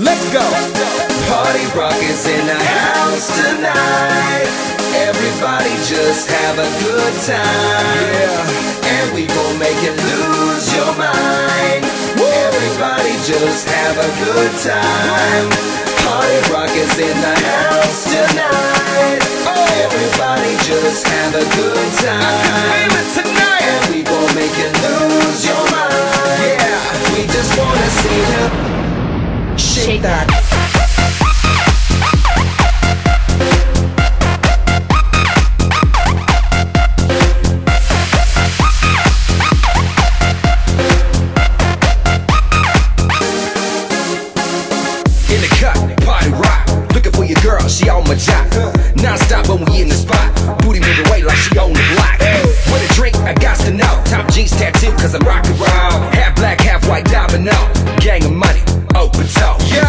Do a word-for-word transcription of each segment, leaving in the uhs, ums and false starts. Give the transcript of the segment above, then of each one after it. Let's go. Party rock is in the house tonight. Everybody just have a good time, yeah. And we gon' make you lose your mind. Woo. Everybody just have a good time. Party rock is in the house tonight. Oh. Everybody just have a good time. I can feel it tonight. And we gon' make you lose your mind, yeah. We just wanna see you shake that. In the cut, party rock. Looking for your girl, she on my jock. Non-stop when we in the spot. Booty moving weight like she on the block. With a drink, I got to know. Top jeans tattoo, cause I'm rockin' round. Half black, half white, domino. Gang of money. Yo,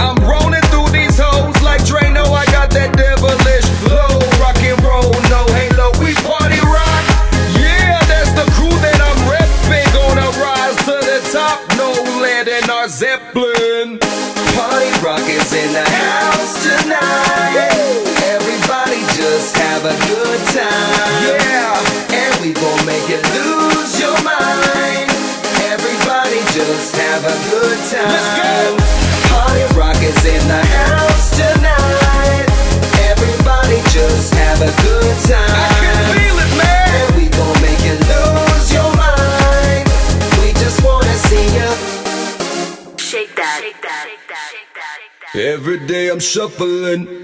I'm rolling through these hoes like Drano, I got that devilish flow. Rock and roll, no halo, we party rock. Yeah, that's the crew that I'm repping. Gonna rise to the top, no lead in our Zeppelin. Party rock is in the house tonight. Everybody just have a good time, yeah. And we gon' make you lose your mind. Everybody just have a good time. Let's go. In the house tonight, everybody just have a good time. I can feel it, man. And we gon' make you lose your mind. We just wanna see you shake that. Every day I'm shuffling.